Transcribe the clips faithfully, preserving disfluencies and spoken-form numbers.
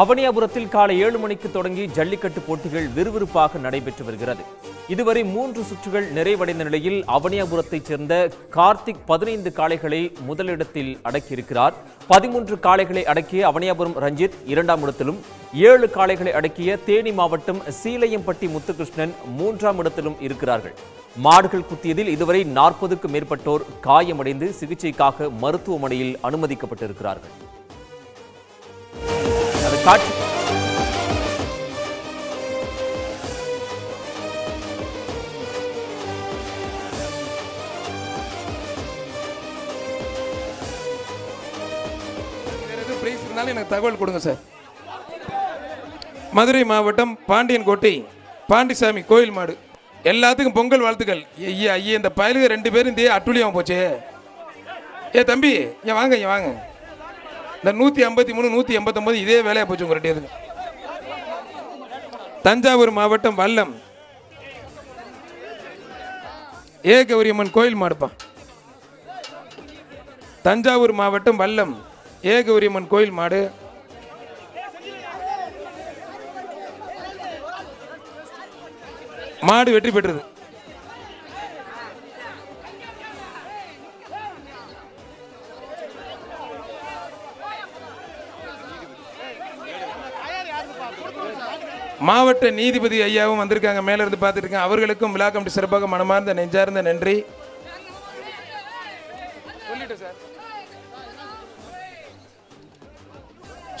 அவனியாபுரத்தில் காலை ஏழு மணிக்கு தொடங்கி ஜல்லிக்கட்டு போட்டிகள் விறுவிறுப்பாக நடைபெற்று வருகிறது. இதுவரை மூன்று சுற்றுகள் நிறைவடைந்த நிலையில் அவனியாபுரத்தைச் சேர்ந்த கார்த்திக் பதினைந்து காளைகளை முதலிடத்தில் அடக்கியிருக்கிறார். பதிமூன்று காளைகளை அடக்கிய அவனியாபுரம் ரஞ்சித் இரண்டாம் இடத்திலும், ஏழு காளைகளை அடக்கிய தேனி மாவட்டம் சீலையம்பட்டி முத்துகிருஷ்ணன் மூன்றாம் இடத்திலும் இருக்கிறார்கள். மாடுகள் குத்தியதில் இதுவரை நாற்பதுக்கு மேற்பட்டோர் காயமடைந்து சிகிச்சைக்காக மருத்துவமனையில் அனுமதிக்கப்பட்டிருக்கிறார்கள். எனக்கு தகவல் கொடுங்க சார். மதுரை மாவட்டம் பாண்டியன் கோட்டை பாண்டிசாமி கோயில் மாடு எல்லாத்துக்கும் பொங்கல் வாழ்த்துக்கள். ஐயா ஐயா இந்த பயலுக்கு ரெண்டு பேரும் இந்த அட்டுளியாம போச்சு. ஏ தம்பி ஏன் வாங்க ஏன் வாங்க இந்த நூற்றி ஐம்பத்தி மூணு நூற்றி எண்பத்தொம்போது இதே வேலையாக போச்சு உங்கள் ரெண்டு பேருக்கு. தஞ்சாவூர் மாவட்டம் வல்லம் ஏ கௌரியம்மன் கோயில் மாடுப்பா. தஞ்சாவூர் மாவட்டம் வல்லம் ஏ கௌரியம்மன் கோயில் மாடு. மாடு வெற்றி பெற்றது. மாவட்ட நீதிபதி ஐயாவும் வந்திருக்காங்க, மேலிருந்து பார்த்துட்டு இருக்காங்க. அவர்களுக்கும் விழா கமிட்டி சிறப்பாக மனமார்ந்த நெஞ்சார்ந்த நன்றி.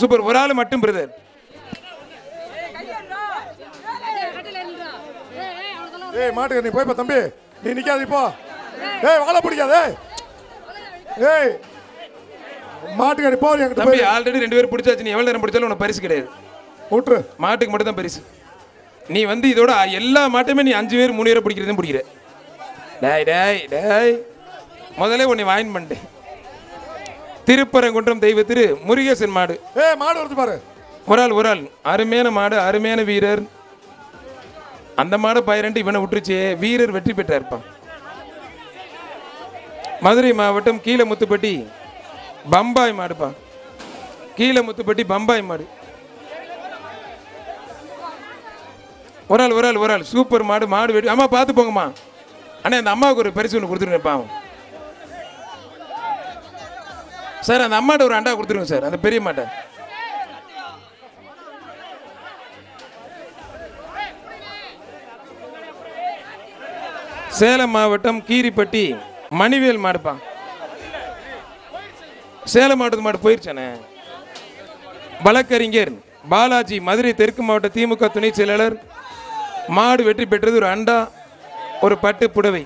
சூப்பர், ஒரு ஆள் மட்டும் பிரதர். ஏய் மாட்டுக்கு நீ போய்ப்பா தம்பி, நீ நிக்காது இப்போ. ஏய் வாழை பிடிக்காதே. ஏய் மாட்டுக்கு நீ போறியா தம்பி? ஆல்ரெடி ரெண்டு பேரும் பிடிச்சாச்சு, நீ எவ்வளவு நேரம் பிடிச்சாலும் உனக்கு பரிசு கிடையாது. ஊற்று மாட்டுக்கு மட்டும் தான் பரிசு. நீ வந்து இதோட எல்லா மாட்டுமே நீ அஞ்சு பேர் மூணு பேரை பிடிக்கிறதும் பிடிக்கிற. டாய் டாய் டாய் முதலே உன்னை வாயின் பண்ணிட்டேன். திருப்பரங்குன்றம் தெய்வ திரு முருகேசன் மாடு. ஏ மாடு வருது பாரு, ஒரு ஆள் ஒரு ஆள். அருமையான மாடு, அருமையான வீரர். அந்த மாடு பயிரண்டு இவனை விட்டுருச்சு. வீரர் வெற்றி பெற்றார்ப்பான். மதுரை மாவட்டம் கீழமுத்துப்பட்டி பம்பாய் மாடுப்பான். கீழமுத்துப்பட்டி பம்பாய் மாடு. ஒரு ஆள் ஒரு ஆள் ஒரு ஆள். சூப்பர் மாடு, மாடு வெட்டி. அம்மா பார்த்து போங்கம்மா. அண்ணே அந்த அம்மாவுக்கு ஒரு பரிசு ஒன்று கொடுத்துருங்க பாவம் சார். அந்த அம்மாட்ட ஒரு அண்டா கொடுத்துருங்க சார், அந்த பெரிய மாட்டை. சேலம் மாவட்டம் கீரிப்பட்டி மணிவேல் மாடுப்பா. சேலம் மாவட்டத்து மாடு போயிருச்சானே. வழக்கறிஞர் பாலாஜி மதுரை தெற்கு மாவட்ட திமுக துணைச் செயலாளர். மாடு வெற்றி பெற்றது. ஒரு அண்டா, ஒரு பட்டு புடவை.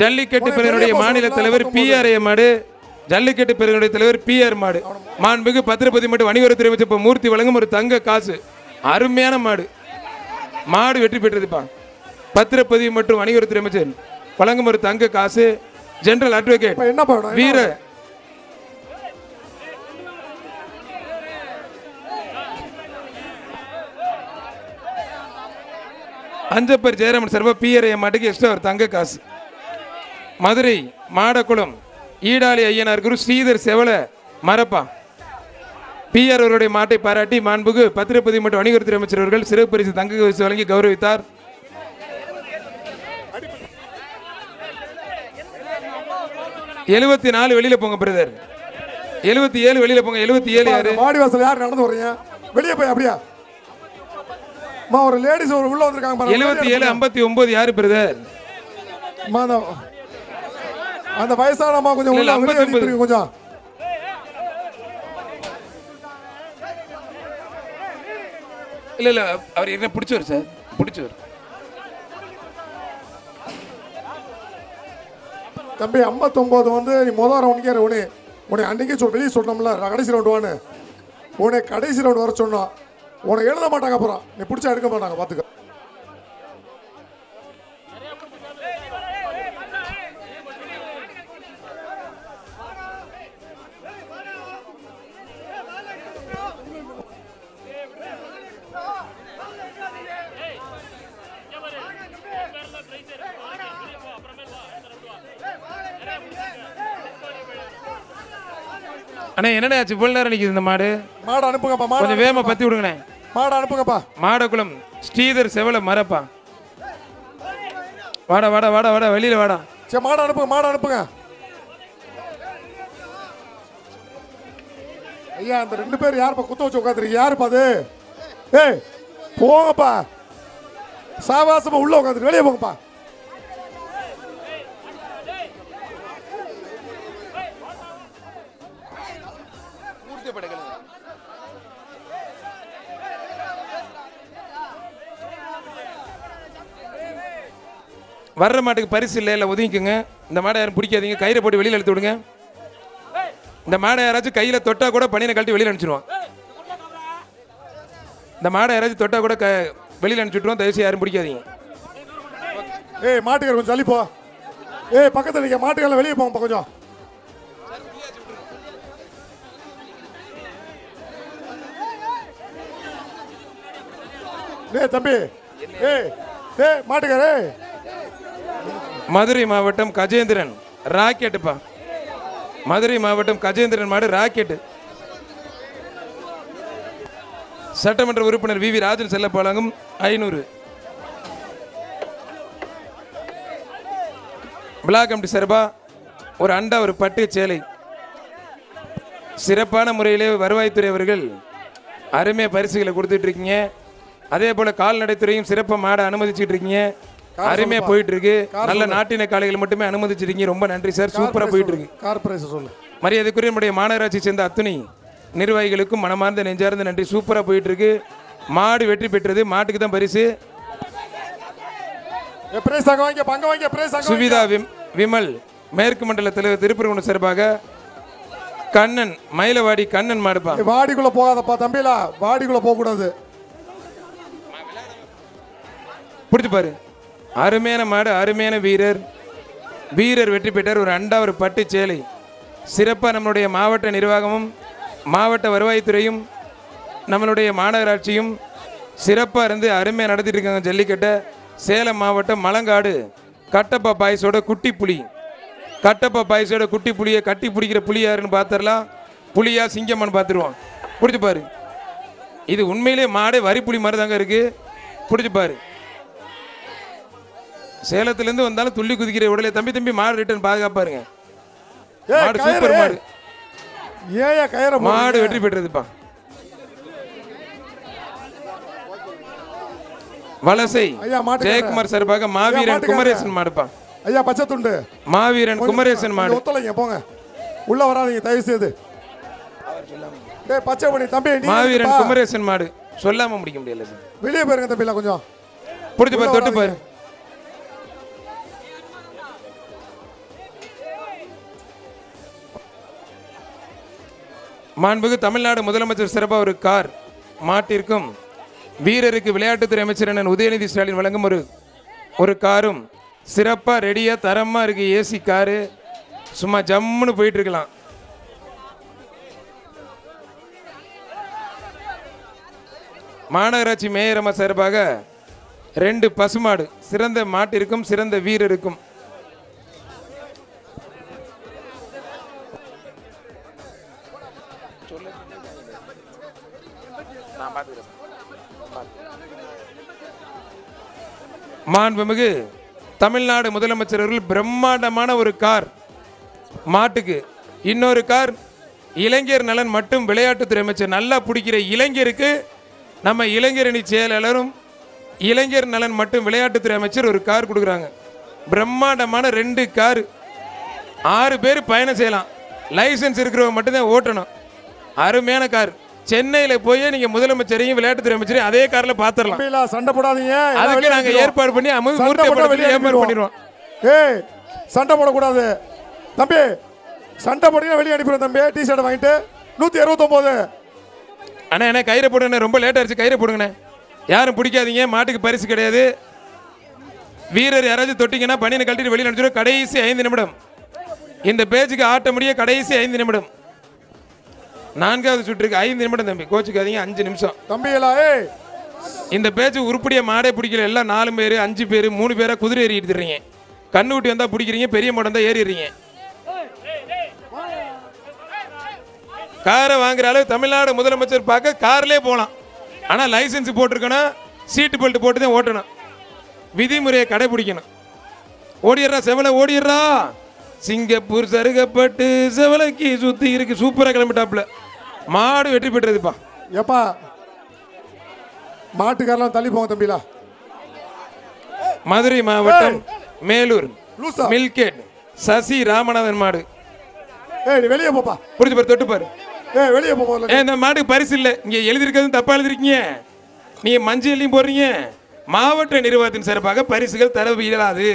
ஜல்லிக்கட்டு பிரிவினுடைய மாநில தலைவர் பி ஆர் மாடு. ஜல்லிக்கட்டு பிரிவினுடைய தலைவர் பி ஆர் மாடு. மாண்புமிகு பத்திரபதி மற்றும் வணிகத்துறை அமைச்சர் மூர்த்தி வழங்கும் ஒரு தங்க காசு. அருமையான மாடு, மாடு வெற்றி பெற்றதுப்பா. பத்திரபதி மற்றும் வணிகத்துறை அமைச்சர் வழங்கும் ஒரு தங்க காசு. ஜெனரல் அட்வொகேட் வீர அஞ்சப்பர் ஜெயராமன் சர்வ பிஆர்ஐ மாட்டுக்கு எக்ஸ்ட்ரா ஒரு தங்க காசு. மதுரை மாடக்குளம் ஈடாலி ஐயனார் குரு ஸ்ரீதர் செவல மரப்பா. பிஆர் அவருடைய மாட்டை பாராட்டி மாண்புகு பத்திரப்பதிவு மற்றும் வணிகத்துறை அமைச்சர் அவர்கள் சிறப்பு பரிசு தங்க காசு வழங்கி கௌரவித்தார். எழுபத்தி நாலு வெளியில போங்க பிரதர். எழுபத்தி ஏழு வெளியில போங்க. எழுபத்தி ஏழு யாரு? மாடி வாசல் யார் நடந்து வரீங்க? வெளியே போய் அப்படியே மா ஒரு லேடிஸ் ஒரு உள்ள வந்திருக்காங்க பாருங்க. எழுபத்தி ஏழு ஐம்பத்தி ஒன்பது யாரு பிரதர்? மாதா அந்த வயசான அம்மா கொஞ்சம் உள்ள ஐம்பத்தி ஒன்பது கொஞ்சம். இல்ல இல்ல அவர் என்ன பிடிச்சவர் சார், பிடிச்சவர் தம்பி. ஐம்பத்தொம்போது வந்து நீ முதல் ரவுண்டுக்கே உனே உனே அன்றைக்கே சொல் வெளியே சொன்னோம்ல கடைசி ரவுண்டு வான்னு. உனே கடைசி ரவுண்டு வர சொன்னோம். உனக்கு எழுத மாட்டாங்க, அப்புறம் நீ பிடிச்சா எடுக்க மாட்டாங்க, பார்த்துக்க. Yeah. அண்ணா என்னண்ணா ஆச்சு இவ்வளவு நேரம் நிக்குது இந்த மாடு? மாடு அனுப்புங்கப்பா, மாடு கொஞ்சம் வேகமா பத்தி விடுங்கண்ணே. மாடு அனுப்புங்கப்பா. மாடக்குளம் ஸ்ரீதர் செவல மரப்பா. வாடா வாடா வாடா வாடா வெளியில வாடா. சரி மாடு அனுப்புங்க, மாடு அனுப்புங்க. ஐயா அந்த ரெண்டு பேர் யாருப்பா குத்த வச்சு உட்காந்துருக்கு? யாருப்பா அது? ஏய் போங்கப்பா, சாவாசமா உள்ள உட்காந்துருக்கு, வெளியே போங்கப்பா. வர்ற மாட்டுக்கு பரிசு இல்லை, இல்லை ஒதுங்கிக்குங்க. இந்த மாடை யாரும் பிடிக்காதீங்க, கயிறை போட்டு வெளியில் எடுத்து விடுங்க. இந்த மாடை யாராச்சும் கையில் தொட்டா கூட பனியை கழட்டி வெளியில் அனுப்பிச்சிடுவோம். இந்த மாடை யாராச்சும் தொட்டா கூட க வெளியில் அனுப்பிச்சுட்டுருவோம். தயவுசெய்து யாரும் பிடிக்காதீங்க. ஏய் மாட்டுக்கார கொஞ்சம் சளிப்போ. ஏய் பக்கத்தில் நீங்கள் மாட்டுக்காரில் வெளியே போங்கப்பா கொஞ்சம். ஏ தம்பி, ஏ ஏ மாட்டுக்காரே. மதுரை மாவட்டம் கஜேந்திரன் ராக்கெட்டுப்பா. மதுரை மாவட்டம் கஜேந்திரன் மாடு ராக்கெட்டு. சட்டமன்ற உறுப்பினர் வி வி ராஜன் செல்லப்பாளங்கும் ஐநூறு. பிளாக் கமிட்டி சார்பா ஒரு அண்டா, ஒரு பட்டு சேலை சிறப்பான முறையிலே வருவாய்த்துறை அவர்கள் அருமையாக பரிசுகளை கொடுத்துட்டு இருக்கீங்க. அதே போல கால்நடைத்துறையும் சிறப்பாக மாட அனுமதிச்சுட்டு இருக்கீங்க. அருமையா போயிட்டு இருக்கு. நல்ல நாட்டின காளைகள் மட்டுமே அனுமதிச்சிருக்கீங்க. ரொம்ப நன்றி சார், சூப்பரா போயிட்டு இருக்கு. கார்பரேஷன் சொல்லு. மரியாதைக்குரிய நம்முடைய மாநகராட்சி சேர்ந்த அத்துணை நிர்வாகிகளுக்கும் மனமார்ந்த நெஞ்சார்ந்த நன்றி. சூப்பரா போயிட்டு இருக்கு. மாடு வெற்றி பெற்றது. மாட்டுக்கு தான் பரிசு. சுவிதா விமல் மேற்கு மண்டல தலைவர் திருப்பரங்குன்றம் சார்பாக கண்ணன் மயிலவாடி கண்ணன் மாடுப்பா. வாடிக்குள்ள போகாதப்பா தம்பிலா, வாடிக்குள்ள போக கூடாது. புடிச்சு பாரு. அருமையான மாடு, அருமையான வீரர். வீரர் வெற்றி பெற்றார். ஒரு அண்டா, ஒரு பட்டு சேலை சிறப்பாக நம்மளுடைய மாவட்ட நிர்வாகமும் மாவட்ட வருவாய்த்துறையும் நம்மளுடைய மாநகராட்சியும் சிறப்பாக இருந்து அருமையாக நடத்திட்டு இருக்காங்க ஜல்லிக்கட்டை. சேலம் மாவட்டம் மலங்காடு கட்டப்பா பாய்ஸோட குட்டி புலி. கட்டப்பா பாய்ஸோட குட்டி புலியை கட்டி பிடிக்கிற புலி யாருன்னு பார்த்துடலாம். புலியா சிங்கம்மான்னு பார்த்துருவோம். பிடிச்சிப்பாரு. இது உண்மையிலே மாடே வரி புலி மாதிரி தாங்க இருக்குது. பிடிச்சிப்பாரு. சேலத்திலிருந்து வந்தாலும் துள்ளி குதிக்கிற உடலே. தம்பி தம்பி மாடு ரிட்டர்ன் பாதுகாப்பாருங்க. மாடு சூப்பர் மாடு. ஏயா கயிற மாடு வெற்றி பெற்றதுப்பா. வலசை ஜெயக்குமார் சார்பாக மாவீரன் குமரேசன் மாடுப்பா. ஐயா பச்சை துண்டு மாவீரன் குமரேசன் மாடு. ஒத்தலைங்க போங்க, உள்ள வராதீங்க தயவு செய்து. டேய் பச்சை பண்ணி தம்பி. மாவீரன் குமரேசன் மாடு சொல்லாம முடிக்க முடியல சார். வெளியே பாருங்க தம்பிலா கொஞ்சம். புடிச்சு பாரு, தொட்டு பாரு. மாண்புகு தமிழ்நாடு முதலமைச்சர் சிறப்பாக ஒரு கார் மாட்டிற்கும் வீரருக்கு விளையாட்டுத்துறை அமைச்சர் அண்ணன் உதயநிதி ஸ்டாலின் வழங்கும் ஒரு ஒரு காரும் சிறப்பாக ரெடியாக தரமாக இருக்குது. ஏசி காரு சும்மா ஜம்முன்னு போயிட்டு இருக்கலாம். மாநகராட்சி மேயர் அம்மா சார்பாக ரெண்டு பசுமாடு சிறந்த மாட்டிற்கும் சிறந்த வீரருக்கும். மாண்புமிகு தமிழ்நாடு முதலமைச்சர் அவர்கள் பிரம்மாண்டமான ஒரு கார் மாட்டுக்கு இன்னொரு கார். இளைஞர் நலன் மற்றும் விளையாட்டுத்துறை அமைச்சர் நல்லா பிடிக்கிற இளைஞருக்கு நம்ம இளைஞரணி செயலாளரும் இளைஞர் நலன் மற்றும் விளையாட்டுத்துறை அமைச்சர் ஒரு கார் கொடுக்குறாங்க. பிரம்மாண்டமான ரெண்டு கார். ஆறு பேர் பயணம் செய்யலாம். லைசன்ஸ் இருக்கிறவங்க மட்டும்தான் ஓட்டணும். அருமையான கார். சென்னையில போய் நீங்க முதலமைச்சரையும் விளையாட்டுத்துறை அமைச்சரையும் அதே கார்ல பாத்துறலாம். சண்டை போடாதீங்க. அதுக்கு நாங்க ஏற்பாடு பண்ணி ஏற்பாடு பண்ணிடுவோம். ஏய் சண்டை போடக்கூடாது தம்பி. சண்டை போட்டீங்கன்னா வெளியே அனுப்பிடுவோம் தம்பி. டி ஷர்ட் வாங்கிட்டு நூத்தி அறுபத்தி ஒன்பது அண்ணா என்ன கயிறை போடுங்கண்ணே. ரொம்ப லேட் ஆயிடுச்சு, கயிறை போடுங்கண்ணே. யாரும் பிடிக்காதீங்க. மாட்டுக்கு பரிசு கிடையாது. வீரர் யாராச்சும் தொட்டிங்கன்னா பனியை கழட்டிட்டு வெளியே அனுப்பிச்சிடும். கடைசி ஐந்து நிமிடம் இந்த பேஜுக்கு ஆட்ட முடிய. கடைசி ஐந்து நிமிடம் நான்காவது சுற்றுக்கு ஐந்து நிமிடம் தம்பி. கோச்சுக்காதீங்க. அஞ்சு நிமிஷம் தம்பிகளா. இந்த பேச்சு உருப்படியா மாடே பிடிக்கல. எல்லாம் நாலு பேர் அஞ்சு பேர் மூணு பேரா குதிரை ஏறி எடுத்துறீங்க. கண்ணு ஊட்டி வந்தா பிடிக்கிறீங்க, பெரிய மாடம் தான் ஏறிடுறீங்க. காரை வாங்குற அளவு தமிழ்நாடு முதலமைச்சர் பார்க்க கார்லேயே போகலாம். ஆனால் லைசன்ஸ் போட்டிருக்கணும், சீட்டு பெல்ட் போட்டு தான் ஓட்டணும், விதிமுறையை கடைபிடிக்கணும். ஓடிடுறா செவலை ஓடிடுறா, சிங்கப்பூர் சருகப்பட்டு செவலைக்கு சுற்றி இருக்கு. சூப்பராக கிளம்பிட்டாப்புல மாடு வெற்றி பெற்றதுப்பா. எப்பா மாட்டுக்காரெல்லாம் தள்ளி போங்க தம்பிலா. மதுரை மாவட்டம் மேலூர் மில்கேட் சசி ராமநாதன் மாடு. வெளியே போப்பா, புரிஞ்சு பாரு, தொட்டு பாரு, வெளியே போப்பா. இந்த மாடு பரிசு இல்லை, இங்கே எழுதிருக்கிறது தப்பா எழுதிருக்கீங்க. நீங்கள் மஞ்சள்லையும் போடுறீங்க. மாவட்ட நிர்வாகத்தின் சார்பாக பரிசுகள் தர இயலாது.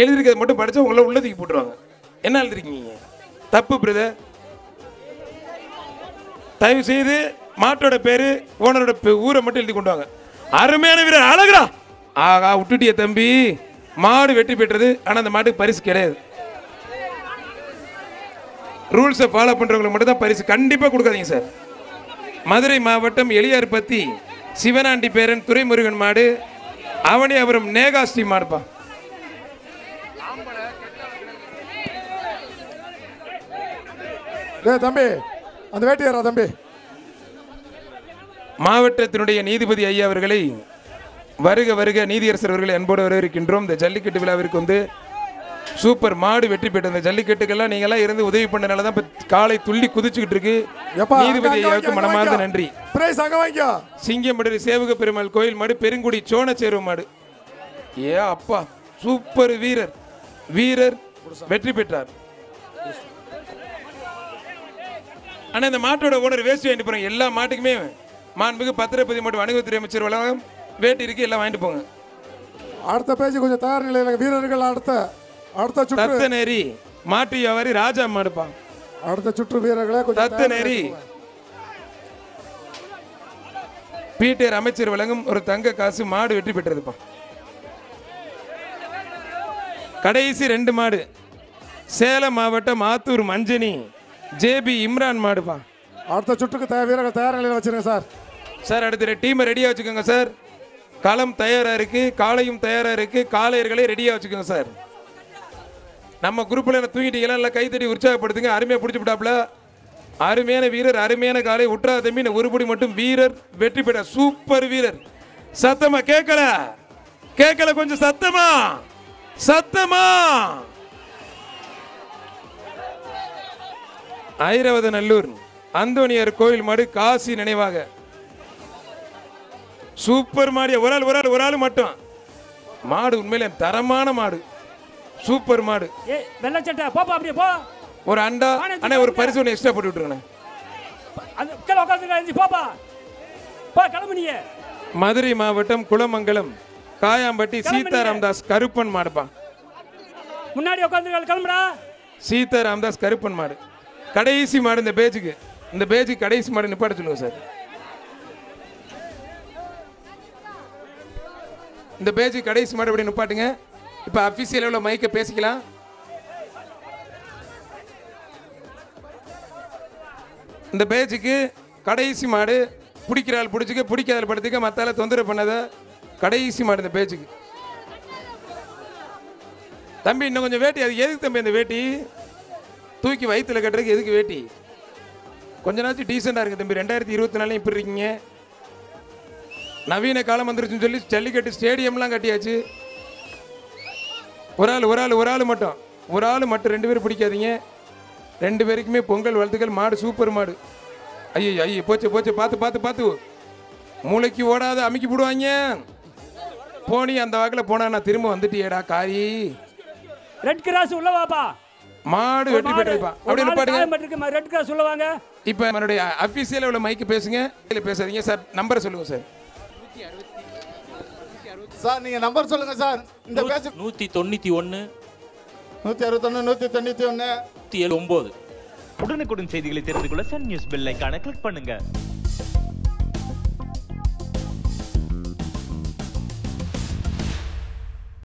எழுதிருக்கிறது மட்டும் படித்தா உங்களை உள்ளதுக்கு போட்டுருவாங்க. என்ன எழுதிருக்கீங்க தப்பு பிரதர். தயவு செய்து மாட்டோட பேர் ஓனரோட ஊரை மட்டும் எழுதி கொண்டு வாங்க. அருமையான வீரர், அழகுடா. ஆகா விட்டுட்டிய தம்பி, மாடு வெற்றி பெற்றது. ஆனால் அந்த மாட்டுக்கு பரிசு கிடையாது. ரூல்ஸை ஃபாலோ பண்ணுறவங்களுக்கு மட்டும் தான் பரிசு, கண்டிப்பாக கொடுக்காதீங்க சார். மதுரை மாவட்டம் எளியார்பத்தி சிவனாண்டி பேரன் துரைமுருகன் மாடு. அவனியாபுரம் நேகாஸ்ரீ மாடுப்பா. தம்பி அந்த வேட்டையாரா தம்பி. மாவட்டத்தினுடைய நீதிபதி ஐயா அவர்களை வருக வருக நீதியரசர் அவர்களை அன்போடு வரவிருக்கின்றோம். இந்த ஜல்லிக்கட்டு விழாவிற்கு வந்து சூப்பர் மாடு வெற்றி பெற்ற இந்த ஜல்லிக்கட்டுக்கெல்லாம் நீங்களாம் இருந்து உதவி பண்ணனால தான் இப்போ காலை துள்ளி குதிச்சுக்கிட்டு இருக்கு. நீதிபதி ஐயாவுக்கு மனமார்ந்த நன்றி. சிங்கமடுரை சேவக பெருமாள் கோயில் மாடு, பெருங்குடி சோனச்சேர்வு மாடு. ஏ அப்பா சூப்பர் வீரர், வீரர் வெற்றி பெற்றார். ஆனால் இந்த மாட்டோட ஓனர் வேஸ்ட் வாங்கிட்டு போகிறேன். எல்லா மாட்டுக்குமே மாண்புக்கு பத்திரப்பதி மாட்டு வணிகத்துறை அமைச்சர் வளாகம் வேட்டி இருக்கு, எல்லாம் வாங்கிட்டு போங்க. அடுத்த பேச்சு கொஞ்சம் தயார் நிலையில வீரர்கள். அடுத்த அடுத்த சுற்று தத்தநேரி மாட்டு வியாபாரி ராஜா மாடுப்பான். அடுத்த சுற்று வீரர்களே கொஞ்சம் தத்தநேரி பீட்டர் அமைச்சர் வழங்கும் ஒரு தங்க காசு மாடு வெற்றி பெற்றதுப்பான். கடைசி ரெண்டு மாடு சேலம் மாவட்டம் ஆத்தூர் மஞ்சனி ஜேபி இம்ரான் மாடுப்பான். அடுத்த சுற்றுக்கு தயார் வீரர்கள் தயார் நிலையில் வச்சிருங்க சார். சார் அடுத்த டீமை ரெடியாக வச்சுக்கோங்க சார். களம் தயாராக இருக்குது, காலையும் தயாராக இருக்குது. காலையர்களே ரெடியாக வச்சுக்கோங்க சார். நம்ம குரூப்பில் என்ன தூங்கிட்டீங்களா? நல்லா கைத்தடி உற்சாகப்படுத்துங்க. அருமையாக பிடிச்சி விட்டாப்புல. அருமையான வீரர், அருமையான காலை. உற்றா தம்பின்னு ஒருபடி மட்டும் வீரர் வெற்றி பெற. சூப்பர் வீரர். சத்தமா கேட்கல கேட்கல கொஞ்சம் சத்தமா சத்தமா. ஐரவதநல்லூர் அந்தோனியார் கோயில் மாடு காசி நினைவாக. சூப்பர் மாடு. ஒரு ஆள் ஒரு ஆள் ஒரு ஆள் மட்டும் மாடு உண்மையிலே தரமான மாடு. சூப்பர் மாடு. ஒரு அண்டா அண்ணா ஒரு பரிசு ஒன்று எக்ஸ்ட்ரா போட்டு விட்டுருங்க. மதுரை மாவட்டம் குளமங்கலம் காயாம்பட்டி சீதாராம்தாஸ் கருப்பன் மாடுப்பா. முன்னாடி உட்காந்து சீதாராம்தாஸ் கருப்பன் மாடு கடைசி மாடு. இந்த பேஜுக்கு இந்த பேஜுக்கு கடைசி மாடு நிப்பாட சொல்லுங்க சார். இந்த பேஜுக்கு கடைசி மாடு அப்படி நிப்பாட்டுங்க. இப்போ அஃபிஷியல் எவ்வளோ மைக்கை பேசிக்கலாம். இந்த பேஜுக்கு கடைசி மாடு. பிடிக்கிறாள் பிடிச்சிக்க, பிடிக்காத படுத்துக்க, மற்றால தொந்தரவு பண்ணாத. கடைசி மாடு இந்த பேஜுக்கு. தம்பி இன்னும் கொஞ்சம் வேட்டி. அது எதுக்கு தம்பி அந்த வேட்டி தூக்கி வயிற்றுல கட்டுறதுக்கு? எதுக்கு வேட்டி? கொஞ்ச நாச்சு டீசெண்டாக இருக்குது தம்பி. ரெண்டாயிரத்தி இருபத்தி நாலுலையும் இப்படி இருக்கீங்க. நவீன காலம் வந்துருச்சுன்னு சொல்லி ஜல்லிக்கட்டு ஸ்டேடியம்லாம் கட்டியாச்சு. ஒரு ஆள் ஒரு ஆள் ஒரு ஆள் மட்டும் ஒரு ஆள் மட்டும் ரெண்டு பேரும் பிடிக்காதீங்க. ரெண்டு பேருக்குமே பொங்கல் வாழ்த்துக்கள். மாடு சூப்பர் மாடு. ஐயோ ஐயோ போச்சு போச்சு. பார்த்து பார்த்து பார்த்து மூளைக்கு ஓடாத அமுக்கி போடுவாங்க. போனி அந்த வாக்கில் போனா நான் திரும்ப வந்துட்டியேடா காரி. ரெட் கிராஸ் உள்ள வாப்பா. மாடு வெட்டி போட்டுப்பா. அப்படியே நிப்பாடுங்க. ரெட் கிராஸ் உள்ள வாங்க. இப்போ என்னுடைய அஃபிஷியல் உள்ள மைக்கு பேசுங்க. இல்லை பேசாதீங்க சார். நம்பரை சொல்லுங்க சார். சார் நீங்க நம்பர் சொல்லுங்க சார். இந்த பேஜ் நூற்றி தொண்ணூற்றி ஒன்று நூற்றி அறுபத்தொன்று நூற்றி தொண்ணூற்றி ஒன்று நூற்றி எழுபத்தொன்பது. உடனுக்குடன் செய்திகளை தெரிந்து கொள்ள சன் நியூஸ் பெல் ஐகானை கிளிக் பண்ணுங்க.